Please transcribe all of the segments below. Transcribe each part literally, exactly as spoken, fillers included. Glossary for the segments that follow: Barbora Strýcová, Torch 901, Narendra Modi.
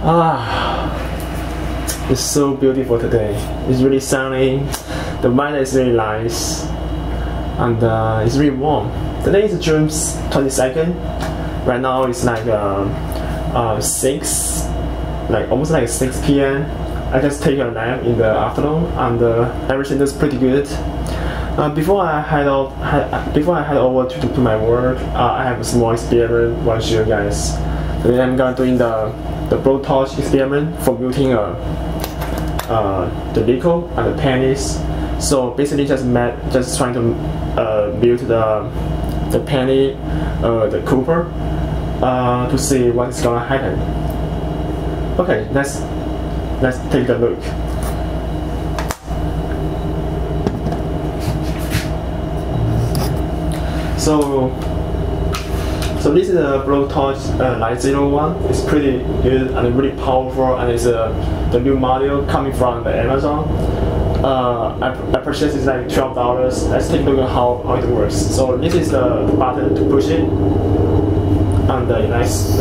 Ah, it's so beautiful today. It's really sunny. The weather is really nice, and uh, it's really warm. Today is June twenty-second. Right now it's like uh, uh, six, like almost like six P M I just take a nap in the afternoon, and uh, everything is pretty good. Uh, before I head off, head, before I head over to do my work, uh, I have a small experiment want to show you guys. Today I'm going to doing the the blowtorch experiment for building a uh, the vehicle and the pennies. So basically, just met, just trying to uh, build the the penny, uh, the Cooper, uh, to see what's gonna happen. Okay, let's let's take a look. So, so this is a Torch nine oh one. It's pretty good and really powerful, and it's a the new model coming from the Amazon. Uh, I, I purchased it like twelve dollars. Let's take a look at how, how it works. So this is the button to push it, and the nice.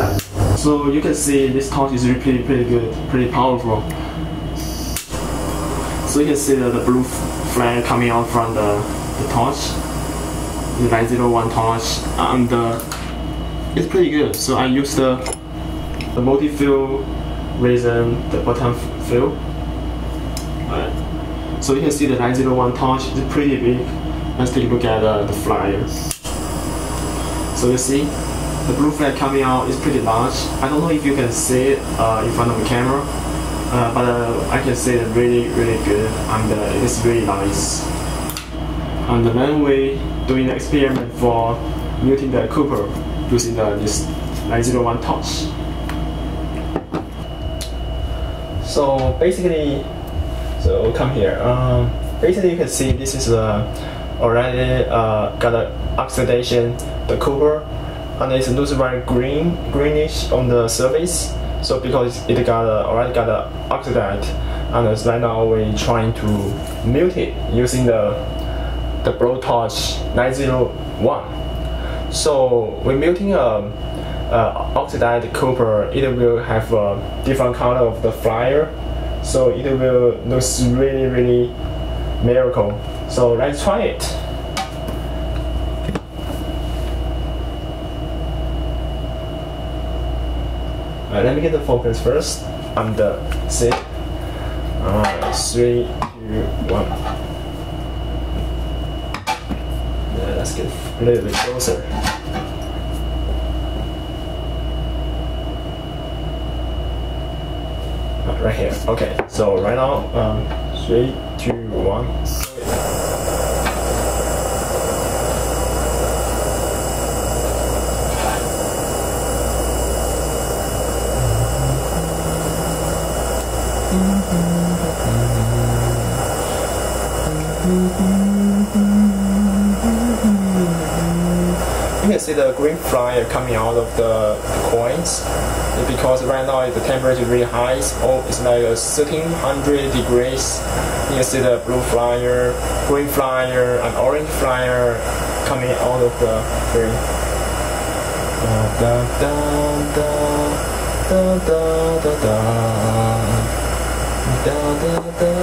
So you can see this torch is really pretty, pretty good, pretty powerful. So you can see the, the blue flare coming out from the, the torch. The nine oh one torch, and uh, it's pretty good. So I use the the multi-fill resin, the bottom fill. Alright. So you can see the nine oh one torch is pretty big. Let's take a look at uh, the flyer. So you see the blue flag coming out is pretty large. I don't know if you can see it uh, in front of the camera, uh, but uh, I can see it really, really good, and uh, it's really nice. And then we doing an experiment for muting the Cooper using the, this nine oh one torch. So basically, so come here. Um, basically, you can see this is uh, already uh, got an oxidation, the Cooper, and it looks very green, greenish on the surface. So because it got a, already got an oxidized, and right now we're trying to mute it using the. The blowtorch nine oh one. So when melting a um, uh, oxidized copper, it will have a different color of the flyer, so it will look really, really miracle. So let's try it. Right, let me get the focus first, and the uh, see. Alright, three, two, one. Let's get a little bit closer. Right here. Okay. So right now, um, three, two, one. You can see the green flyer coming out of the, the coins, because right now the temperature is really high. Oh, it's like thirteen hundred degrees. You can see the blue flyer, green flyer, and orange flyer coming out of the green. Da, da, da, da, da, da, da, da, da, da,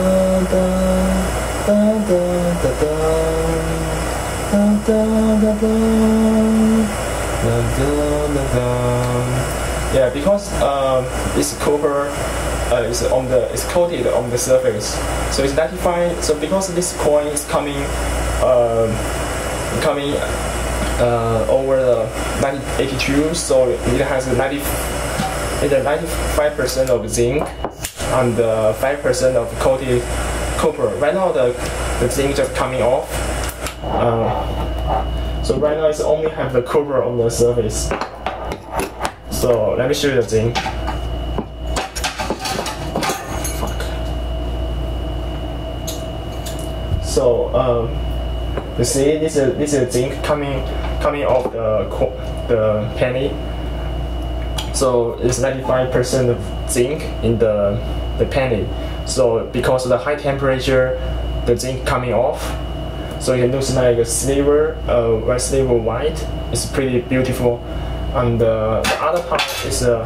da. Da da da da da da da. Yeah, because um, it's copper, uh, it's on the it's coated on the surface, so it's ninety-five. So because this coin is coming, um, coming uh, over the eighty-two, so it has a ninety, it has ninety-five percent of zinc and five uh, percent of coated copper. Right now, the the zinc just coming off. Uh, so right now it's only have the copper on the surface. So let me show you the zinc. Fuck. So um, you see, this is this is zinc coming coming off the the penny. So it's ninety-five percent of zinc in the the penny. So because of the high temperature, the zinc coming off. So it looks like a silver, uh, white silver white. It's pretty beautiful, and uh, the other part is uh,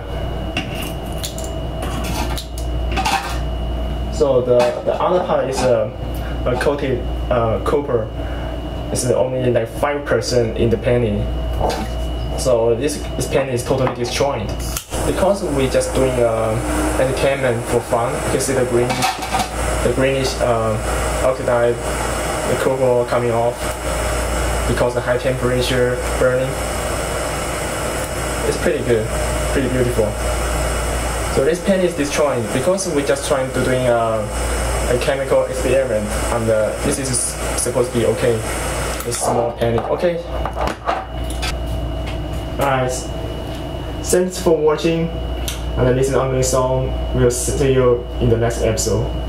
So the, the other part is a, a coated uh, copper. It's only like five percent in the penny. So this, this penny is totally destroyed. Because we're just doing uh, entertainment for fun, you can see the green, the greenish uh, oxidized the copper coming off because the high temperature burning. It's pretty good, pretty beautiful. So this penny is destroyed because we're just trying to doing uh, a chemical experiment, and uh, this is supposed to be okay. It's small penny, okay. Alright, thanks for watching, and listen to the song. We'll see you in the next episode.